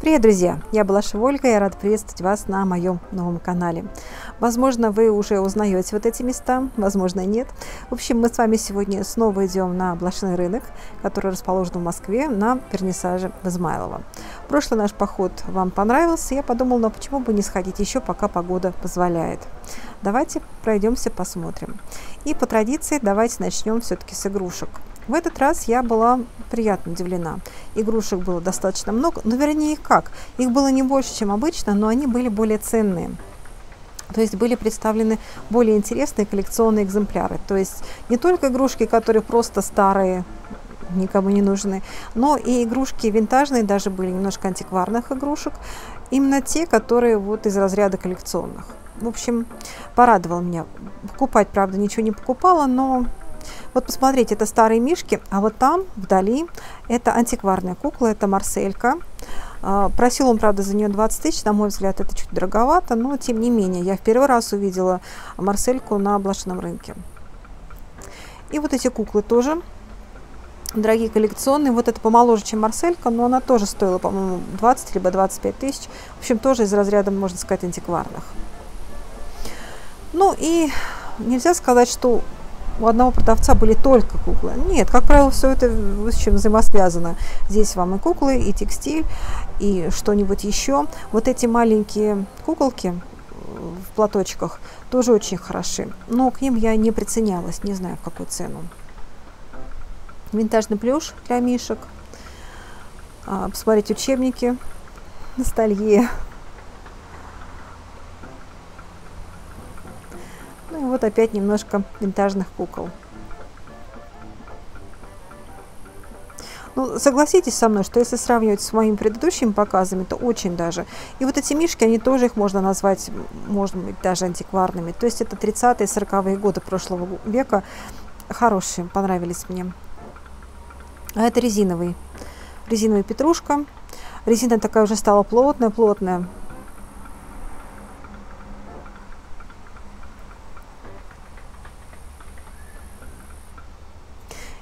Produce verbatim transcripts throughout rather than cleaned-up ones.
Привет, друзья! Я Балашева Ольга, я рада приветствовать вас на моем новом канале. Возможно, вы уже узнаете вот эти места, возможно, нет. В общем, мы с вами сегодня снова идем на блошиный рынок, который расположен в Москве на Вернисаже в Измайлово. Прошлый наш поход вам понравился, я подумала, ну почему бы не сходить еще, пока погода позволяет. Давайте пройдемся, посмотрим. И по традиции давайте начнем все-таки с игрушек. В этот раз я была приятно удивлена. Игрушек было достаточно много, но вернее как, их было не больше, чем обычно, но они были более ценные. То есть были представлены более интересные коллекционные экземпляры. То есть не только игрушки, которые просто старые, никому не нужны, но и игрушки винтажные, даже были немножко антикварных игрушек, именно те, которые вот из разряда коллекционных. В общем, порадовал меня. Покупать, правда, ничего не покупала, но... Вот посмотрите, это старые мишки, а вот там, вдали, это антикварная кукла, это Марселька. Просил он, правда, за нее двадцать тысяч, на мой взгляд, это чуть дороговато, но тем не менее, я в первый раз увидела Марсельку на блошином рынке. И вот эти куклы тоже, дорогие коллекционные, вот это помоложе, чем Марселька, но она тоже стоила, по-моему, двадцать либо двадцать пять тысяч, в общем, тоже из разряда, можно сказать, антикварных. Ну и нельзя сказать, что... У одного продавца были только куклы. Нет, как правило, все это с чем взаимосвязано. Здесь вам и куклы, и текстиль, и что-нибудь еще. Вот эти маленькие куколки в платочках тоже очень хороши. Но к ним я не приценялась, не знаю, в какую цену. Винтажный плюш для мишек. Посмотреть учебники. Ностальгия. Ну и вот опять немножко винтажных кукол. Ну, согласитесь со мной, что если сравнивать с моими предыдущими показами, то очень даже. И вот эти мишки, они тоже их можно назвать, может быть, даже антикварными. То есть это тридцатые, сороковые годы прошлого века. Хорошие, понравились мне. А это резиновый. Резиновая петрушка. Резина такая уже стала плотная, плотная.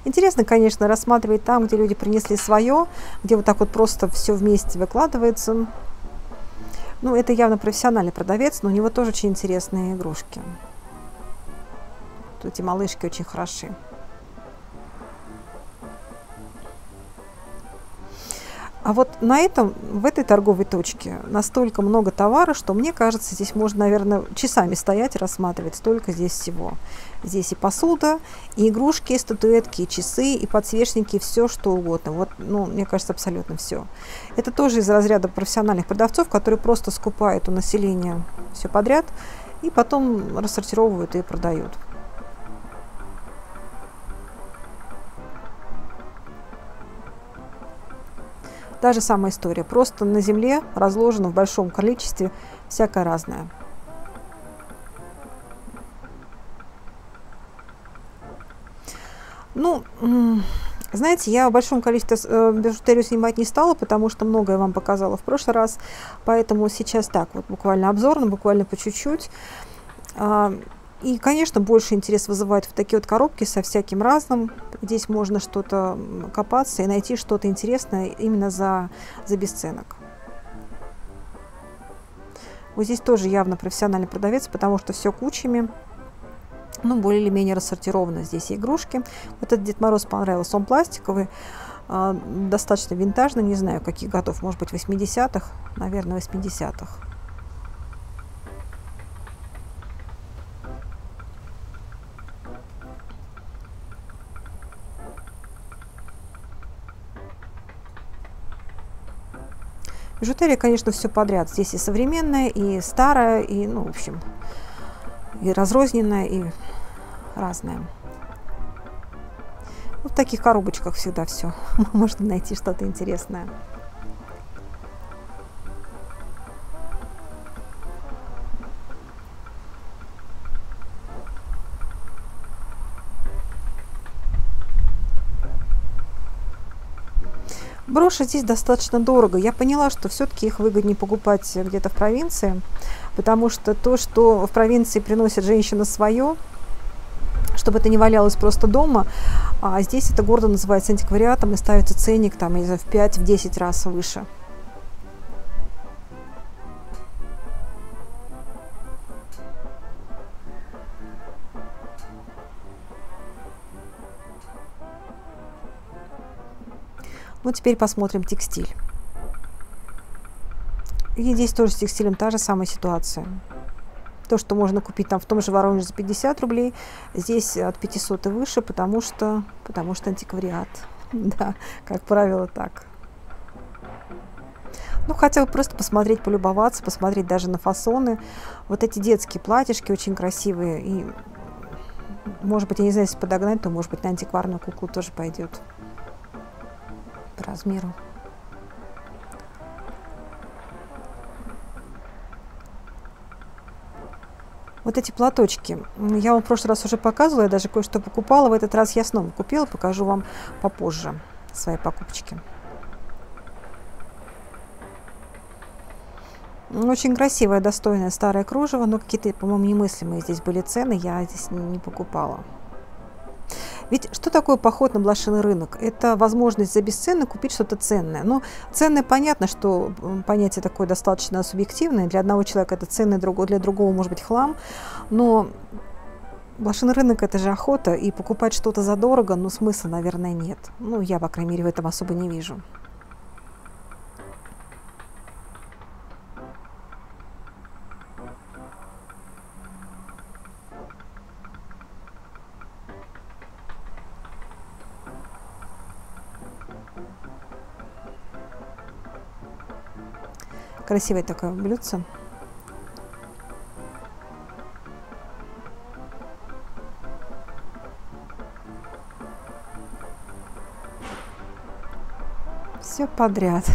Интересно, конечно, рассматривать там, где люди принесли свое, где вот так вот просто все вместе выкладывается. Ну, это явно профессиональный продавец, но у него тоже очень интересные игрушки. Вот эти малышки очень хороши. А вот на этом, в этой торговой точке настолько много товара, что мне кажется, здесь можно, наверное, часами стоять и рассматривать. Столько здесь всего. Здесь и посуда, и игрушки, и статуэтки, и часы, и подсвечники, и все что угодно. Вот, ну, мне кажется, абсолютно все. Это тоже из разряда профессиональных продавцов, которые просто скупают у населения все подряд и потом рассортировывают и продают. Та же самая история, просто на земле разложено в большом количестве всякое разное. Ну, знаете, я в большом количестве бижутерию снимать не стала, потому что многое вам показала в прошлый раз, поэтому сейчас так, вот буквально обзорно, буквально по чуть-чуть. И, конечно, больше интерес вызывает в такие вот коробки со всяким разным. Здесь можно что-то копаться и найти что-то интересное именно за, за бесценок. Вот здесь тоже явно профессиональный продавец, потому что все кучами, ну, более или менее рассортировано. Здесь и игрушки. Вот этот Дед Мороз понравился, он пластиковый, э, достаточно винтажный, не знаю, каких годов, может быть, восьмидесятых, наверное, восьмидесятых. Бижутерия, конечно, все подряд. Здесь и современная, и старая, и, ну, в общем, и разрозненная, и разная. Вот в таких коробочках всегда все. Можно найти что-то интересное. Броши здесь достаточно дорого. Я поняла, что все-таки их выгоднее покупать где-то в провинции, потому что то, что в провинции приносит женщина свое, чтобы это не валялось просто дома, а здесь это гордо называется антиквариатом и ставится ценник там, я не знаю, в пять-десять раз выше. Ну, теперь посмотрим текстиль. И здесь тоже с текстилем та же самая ситуация. То, что можно купить там в том же Воронеже за пятьдесят рублей, здесь от пятисот и выше, потому что, потому что антиквариат. Да, как правило, так. Ну, хотя бы просто посмотреть, полюбоваться, посмотреть даже на фасоны. Вот эти детские платьишки очень красивые. И, может быть, я не знаю, если подогнать, то, может быть, на антикварную куклу тоже пойдет по размеру. Вот эти платочки. Я вам в прошлый раз уже показывала, я даже кое-что покупала. В этот раз я снова купила, покажу вам попозже свои покупочки. Очень красивое, достойное старое кружево, но какие-то, по-моему, немыслимые здесь были цены, я здесь не покупала. Ведь что такое поход на блошиный рынок? Это возможность за бесценок купить что-то ценное. Ну, ценное, понятно, что понятие такое достаточно субъективное. Для одного человека это ценное, для другого, может быть, хлам. Но блошиный рынок – это же охота, и покупать что-то задорого, ну, смысла, наверное, нет. Ну, я, по крайней мере, в этом особо не вижу. Красивое такое блюдце. Все подряд.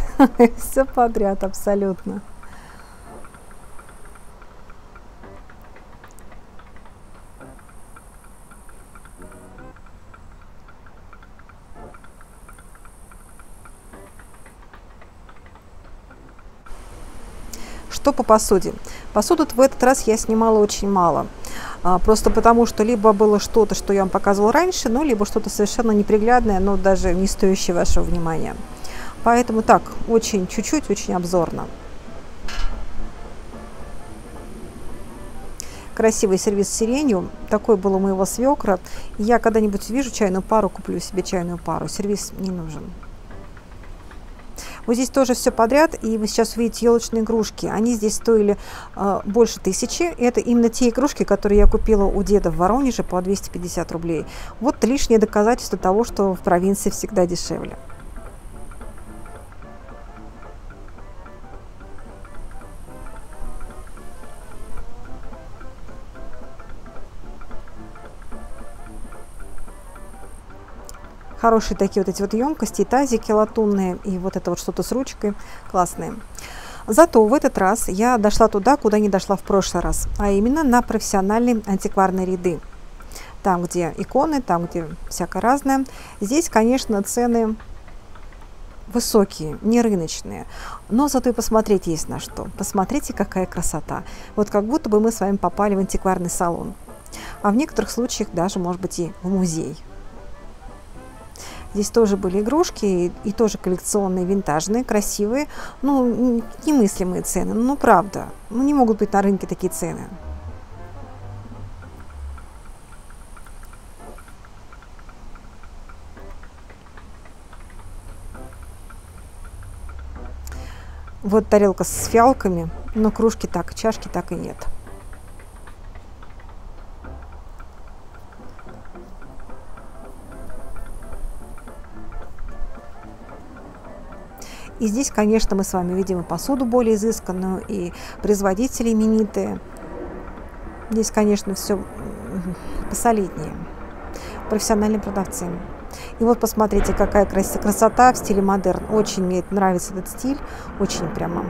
Все подряд абсолютно. Что по посуде? Посуду в этот раз я снимала очень мало. А, просто потому, что либо было что-то, что я вам показывала раньше, ну, либо что-то совершенно неприглядное, но даже не стоящее вашего внимания. Поэтому так, очень чуть-чуть, очень обзорно. Красивый сервиз с сиренью. Такой был у моего свекра. Я когда-нибудь вижу чайную пару, куплю себе чайную пару. Сервиз не нужен. Вот здесь тоже все подряд, и вы сейчас увидите елочные игрушки. Они здесь стоили э, больше тысячи. Это именно те игрушки, которые я купила у деда в Воронеже по двести пятьдесят рублей. Вот лишнее доказательство того, что в провинции всегда дешевле. Хорошие такие вот эти вот емкости, тазики латунные и вот это вот что-то с ручкой, классные. Зато в этот раз я дошла туда, куда не дошла в прошлый раз, а именно на профессиональные антикварные ряды. Там, где иконы, там, где всякое разное. Здесь, конечно, цены высокие, не рыночные, но зато и посмотреть есть на что. Посмотрите, какая красота. Вот как будто бы мы с вами попали в антикварный салон, а в некоторых случаях даже, может быть, и в музей. Здесь тоже были игрушки, и, и тоже коллекционные, винтажные, красивые, ну, немыслимые цены, ну, правда, ну, не могут быть на рынке такие цены. Вот тарелка с фиалками, но кружки так, чашки так и нет. И здесь, конечно, мы с вами видим и посуду более изысканную, и производители именитые. Здесь, конечно, все посолиднее. Профессиональные продавцы. И вот посмотрите, какая красота в стиле модерн. Очень мне нравится этот стиль, очень прямо.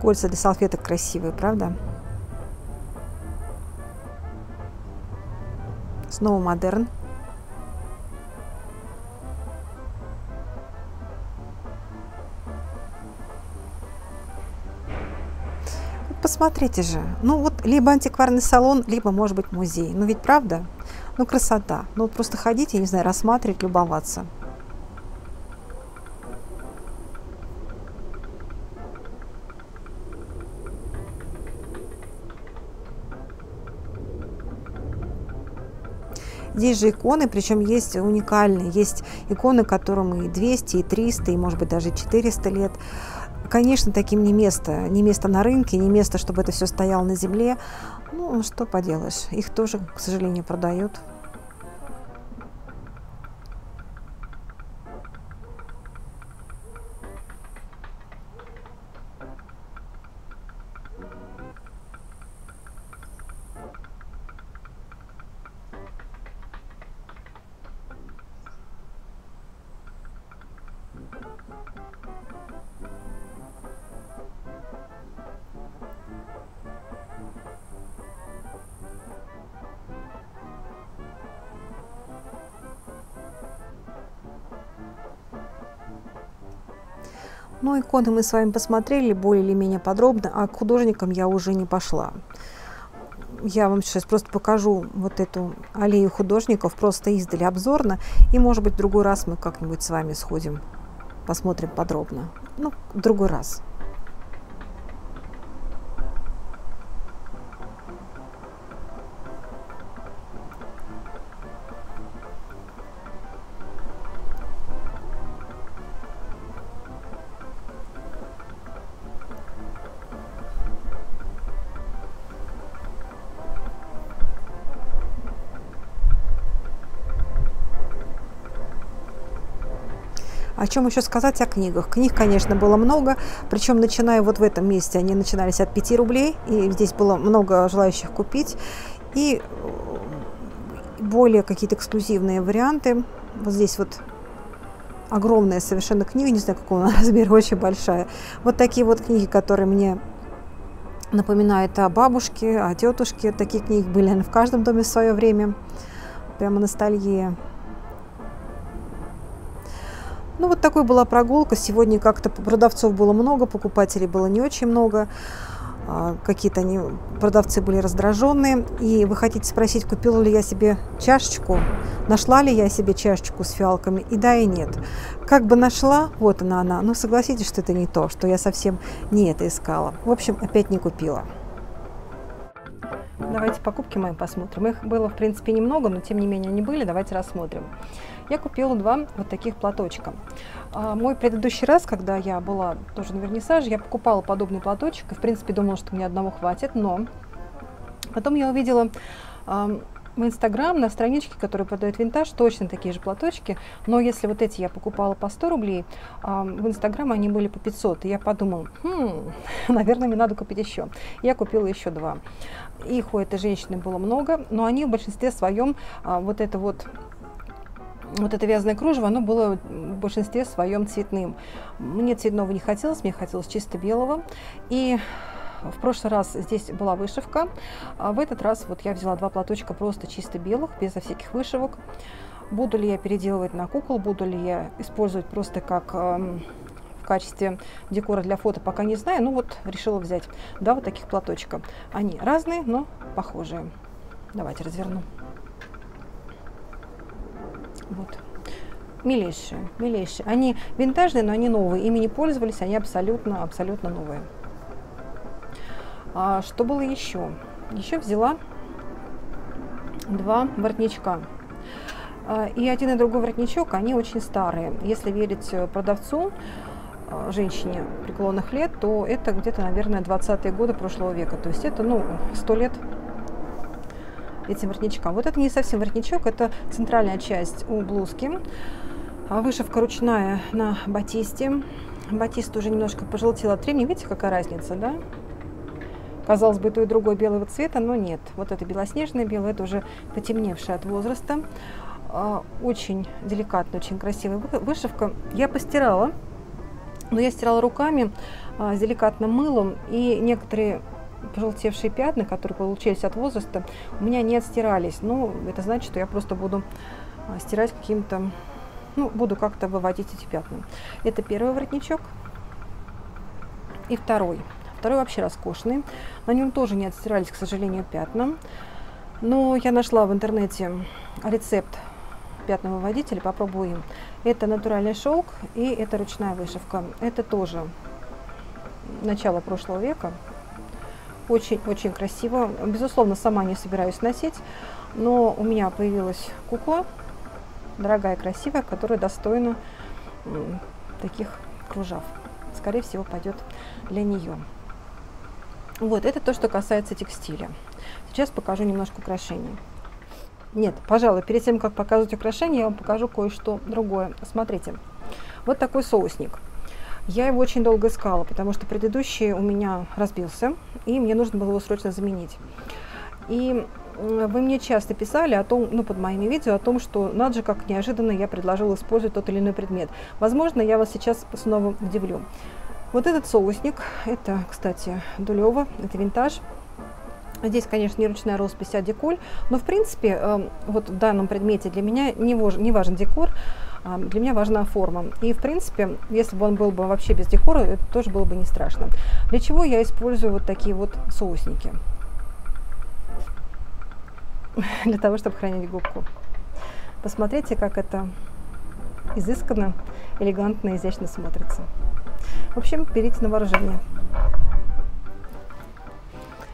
Кольца для салфеток красивые, правда? Снова модерн. Посмотрите же. Ну вот, либо антикварный салон, либо, может быть, музей. Ну ведь правда? Ну красота. Ну вот просто ходить, я не знаю, рассматривать, любоваться. Здесь же иконы, причем есть уникальные, есть иконы, которым и двести, и триста, и может быть даже четыреста лет. Конечно, таким не место, не место на рынке, не место, чтобы это все стояло на земле. Ну, что поделаешь, их тоже, к сожалению, продают. Ну, иконы мы с вами посмотрели более или менее подробно, а к художникам я уже не пошла. Я вам сейчас просто покажу вот эту аллею художников, просто издали обзорно, и, может быть, в другой раз мы как-нибудь с вами сходим, посмотрим подробно. Ну, в другой раз. О чем еще сказать о книгах? Книг, конечно, было много, причем начиная вот в этом месте, они начинались от пяти рублей, и здесь было много желающих купить, и более какие-то эксклюзивные варианты. Вот здесь вот огромная совершенно книга, не знаю, какого она размера, очень большая. Вот такие вот книги, которые мне напоминают о бабушке, о тетушке. Такие книги были, наверное, в каждом доме в свое время, прямо ностальгия. Ну, вот такой была прогулка. Сегодня как-то продавцов было много, покупателей было не очень много. Какие-то они, продавцы были раздраженные. И вы хотите спросить, купила ли я себе чашечку, нашла ли я себе чашечку с фиалками? И да, и нет. Как бы нашла, вот она она. Но согласитесь, что это не то, что я совсем не это искала. В общем, опять не купила. Давайте покупки мои посмотрим. Их было, в принципе, немного, но тем не менее они были. Давайте рассмотрим. Я купила два вот таких платочка. А, мой предыдущий раз, когда я была тоже на вернисаже, я покупала подобный платочек. И, в принципе, думала, что мне одного хватит. Но потом я увидела а, в Инстаграм на страничке, которая продает винтаж, точно такие же платочки. Но если вот эти я покупала по сто рублей, а, в Инстаграм они были по пятьсот. И я подумала, хм, наверное, мне надо купить еще. Я купила еще два. Их у этой женщины было много, но они в большинстве своем а, вот это вот... Вот это вязаное кружево, оно было в большинстве своем цветным. Мне цветного не хотелось, мне хотелось чисто белого. И в прошлый раз здесь была вышивка, а в этот раз вот я взяла два платочка просто чисто белых, безо всяких вышивок. Буду ли я переделывать на кукол, буду ли я использовать просто как э, в качестве декора для фото, пока не знаю. Ну вот решила взять два вот таких платочка. Они разные, но похожие. Давайте разверну. Вот. Милейшие, милейшие. Они винтажные, но они новые. Ими не пользовались, они абсолютно, абсолютно новые. А что было еще? Еще взяла два воротничка. А, и один и другой воротничок, они очень старые. Если верить продавцу, женщине преклонных лет, то это где-то, наверное, двадцатые годы прошлого века. То есть это, ну, сто лет этим воротничкам. Вот это не совсем воротничок, это центральная часть у блузки. Вышивка ручная на батисте. Батист уже немножко пожелтел от времени. Видите, какая разница, да? Казалось бы, то и другое белого цвета, но нет. Вот это белоснежное белое, это уже потемневшее от возраста. Очень деликатная, очень красивая вышивка. Я постирала, но я стирала руками с деликатным мылом, и некоторые пожелтевшие пятна, которые получились от возраста, у меня не отстирались. Ну, это значит, что я просто буду стирать каким-то, ну, буду как-то выводить эти пятна. Это первый воротничок. И второй. Второй вообще роскошный. На нем тоже не отстирались, к сожалению, пятна. Но я нашла в интернете рецепт пятновыводителя, попробую им. Это натуральный шелк и это ручная вышивка. Это тоже начало прошлого века. Очень-очень красиво. Безусловно, сама не собираюсь носить, Но у меня появилась кукла, дорогая, красивая, которая достойна таких кружав. Скорее всего, пойдет для нее. Вот, это то, что касается текстиля. Сейчас покажу немножко украшений. Нет, пожалуй, перед тем, как показывать украшения, я вам покажу кое-что другое. Смотрите, вот такой соусник. Я его очень долго искала, потому что предыдущий у меня разбился, и мне нужно было его срочно заменить. И вы мне часто писали о том, ну, под моими видео о том, что надо же, как неожиданно я предложила использовать тот или иной предмет. Возможно, я вас сейчас снова удивлю. Вот этот соусник, это, кстати, Дулёво, это винтаж. Здесь, конечно, не ручная роспись, а деколь, но, в принципе, э, вот в данном предмете для меня не, вож, не важен декор, э, для меня важна форма. И, в принципе, если бы он был бы вообще без декора, это тоже было бы не страшно. Для чего я использую вот такие вот соусники? Для того, чтобы хранить губку. Посмотрите, как это изысканно, элегантно, изящно смотрится. В общем, берите на вооружение.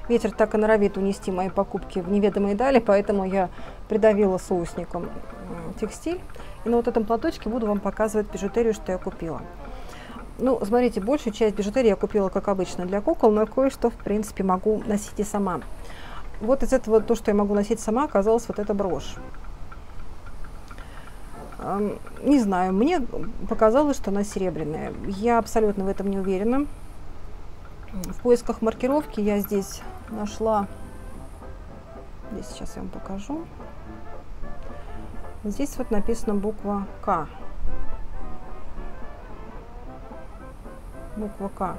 Ветер так и норовит унести мои покупки в неведомые дали, поэтому я придавила соусником текстиль. И на вот этом платочке буду вам показывать бижутерию, что я купила. Ну, смотрите, большую часть бижутерии я купила, как обычно, для кукол, но кое-что, в принципе, могу носить и сама. Вот из этого, то, что я могу носить сама, оказалась вот эта брошь. Не знаю, мне показалось, что она серебряная. Я абсолютно в этом не уверена. В поисках маркировки я здесь нашла, здесь сейчас я вам покажу, здесь вот написана буква К. Буква К.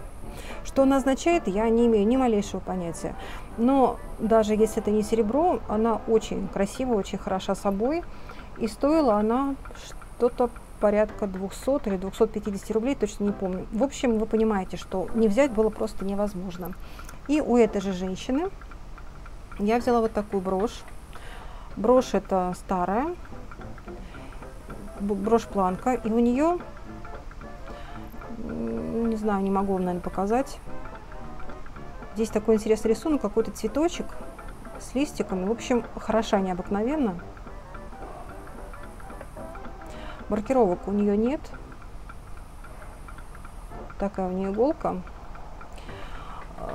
Что она означает, я не имею ни малейшего понятия. Но даже если это не серебро, она очень красива, очень хороша собой. И стоила она что-то порядка двухсот или двухсот пятидесяти рублей, точно не помню. В общем, вы понимаете, что не взять было просто невозможно. И у этой же женщины я взяла вот такую брошь. Брошь это старая, брошь-планка, и у нее, не знаю, не могу вам, наверное, показать. Здесь такой интересный рисунок, какой-то цветочек с листиками. В общем, хороша необыкновенно. Маркировок у нее нет. Такая у нее иголка.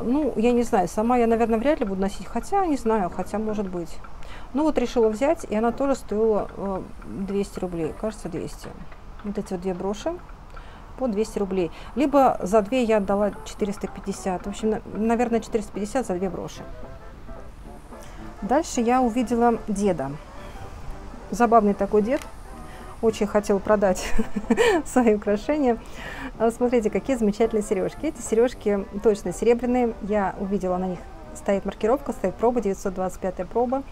Ну, я не знаю, сама я, наверное, вряд ли буду носить, хотя не знаю, хотя может быть. Ну вот решила взять, и она тоже стоила двести рублей, кажется, двести. Вот эти вот две броши по двести рублей. Либо за две я отдала четыреста пятьдесят. В общем, наверное, четыреста пятьдесят за две броши. Дальше я увидела деда. Забавный такой дед. Очень хотел продать свои украшения. Смотрите, какие замечательные сережки. Эти сережки точно серебряные. Я увидела, на них стоит маркировка, стоит проба, девятьсот двадцать пятая проба.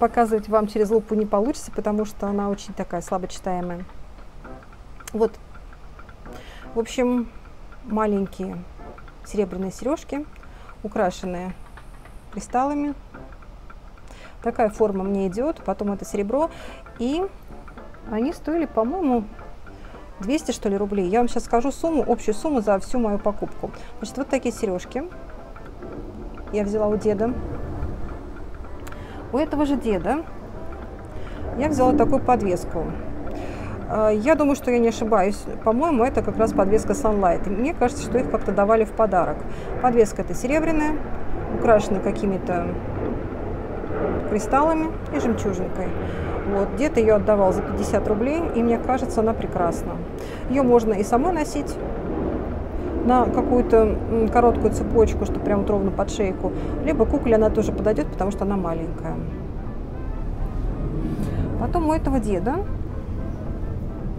Показывать вам через лупу не получится, потому что она очень такая слабочитаемая. Вот, в общем, маленькие серебряные сережки, украшенные кристаллами. Такая форма мне идет, потом это серебро. И они стоили, по-моему, двести, что ли, рублей. Я вам сейчас скажу сумму, общую сумму за всю мою покупку. Значит, вот такие сережки я взяла у деда. У этого же деда я взяла такую подвеску. Я думаю, что я не ошибаюсь. По-моему, это как раз подвеска Sunlight. Мне кажется, что их как-то давали в подарок. Подвеска эта серебряная, украшена какими-то кристаллами и жемчужинкой. Вот, дед ее отдавал за пятьдесят рублей, и мне кажется, она прекрасна. Ее можно и самой носить на какую-то короткую цепочку, что прям вот ровно под шейку, либо кукле она тоже подойдет, потому что она маленькая. Потом у этого деда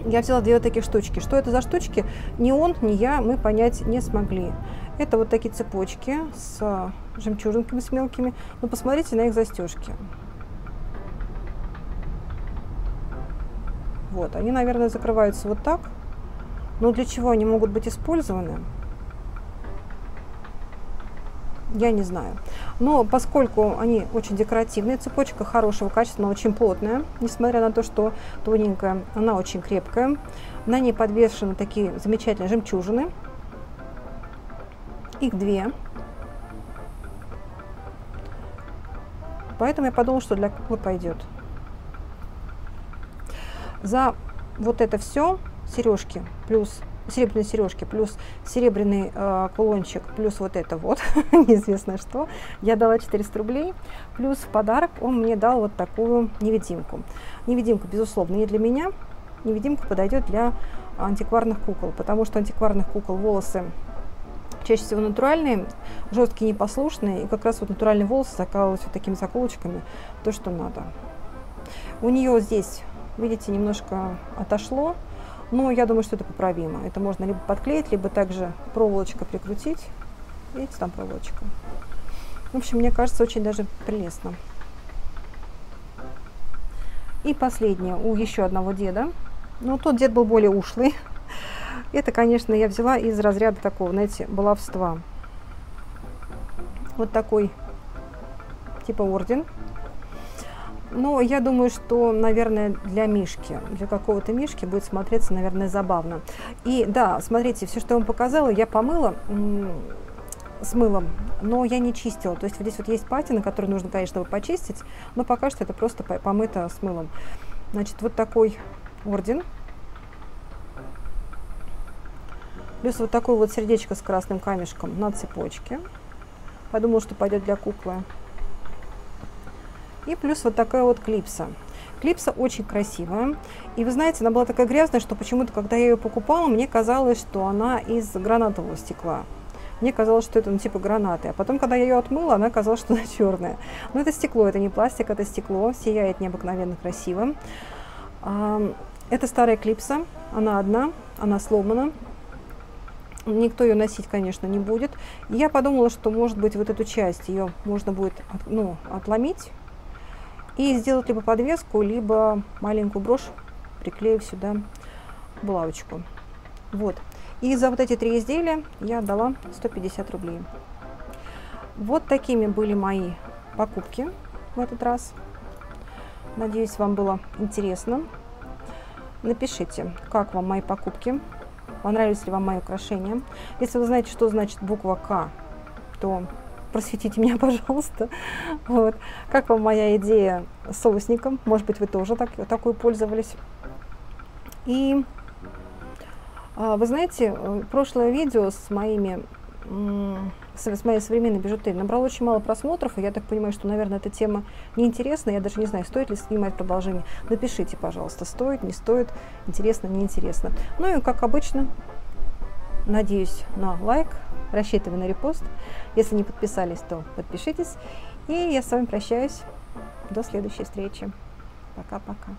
я взяла две вот таких штучки. Что это за штучки? Ни он, ни я мы понять не смогли. Это вот такие цепочки с жемчужинками, с мелкими. Но посмотрите на их застежки. Вот, они, наверное, закрываются вот так. Но для чего они могут быть использованы, я не знаю. Но поскольку они очень декоративные, цепочка хорошего качества, она очень плотная, несмотря на то, что тоненькая, она очень крепкая. На ней подвешены такие замечательные жемчужины. Их две. Поэтому я подумала, что для куклы пойдет. За вот это все сережки, плюс серебряные сережки, плюс серебряный э, кулончик, плюс вот это вот, неизвестно что, я дала четыреста рублей, плюс в подарок он мне дал вот такую невидимку. Невидимка, безусловно, не для меня, невидимка подойдет для антикварных кукол, потому что антикварных кукол волосы чаще всего натуральные, жесткие, непослушные, и как раз вот натуральный волос закалывалась вот такими заколочками, то, что надо. У нее здесь, видите, немножко отошло, но я думаю, что это поправимо. Это можно либо подклеить, либо также проволочка прикрутить. Видите, там проволочка. В общем, мне кажется, очень даже прелестно. И последнее у еще одного деда. Но тот дед был более ушлый. Это, конечно, я взяла из разряда такого, знаете, баловства. Вот такой типа орден. Но я думаю, что, наверное, для мишки, для какого-то мишки будет смотреться, наверное, забавно. И да, смотрите, все, что я вам показала, я помыла с мылом, но я не чистила. То есть вот здесь вот есть патина, которую нужно, конечно, почистить, но пока что это просто помыто с мылом. Значит, вот такой орден. Плюс вот такое вот сердечко с красным камешком на цепочке. Подумала, что пойдет для куклы. И плюс вот такая вот клипса. Клипса очень красивая. И вы знаете, она была такая грязная, что почему-то, когда я ее покупала, мне казалось, что она из гранатового стекла. Мне казалось, что это, ну, типа гранаты. А потом, когда я ее отмыла, она казалась, что она черная. Но это стекло, это не пластик, это стекло. Сияет необыкновенно красиво. Это старая клипса. Она одна, она сломана. Никто ее носить, конечно, не будет. И я подумала, что, может быть, вот эту часть ее можно будет, ну, отломить. И сделать либо подвеску, либо маленькую брошь, приклеив сюда булавочку. Вот. И за вот эти три изделия я отдала сто пятьдесят рублей. Вот такими были мои покупки в этот раз. Надеюсь, вам было интересно. Напишите, как вам мои покупки, понравились ли вам мои украшения. Если вы знаете, что значит буква К, то... просветите меня, пожалуйста. Вот. Как вам моя идея с соусником? Может быть, вы тоже так, такой пользовались. И вы знаете, прошлое видео с, моими, с моей современной бижутерией набрало очень мало просмотров, и я так понимаю, что, наверное, эта тема неинтересна. Я даже не знаю, стоит ли снимать продолжение. Напишите, пожалуйста, стоит, не стоит, интересно, неинтересно. Ну и, как обычно, надеюсь на лайк. Рассчитываю на репост. Если не подписались, то подпишитесь. И я с вами прощаюсь. До следующей встречи. Пока-пока.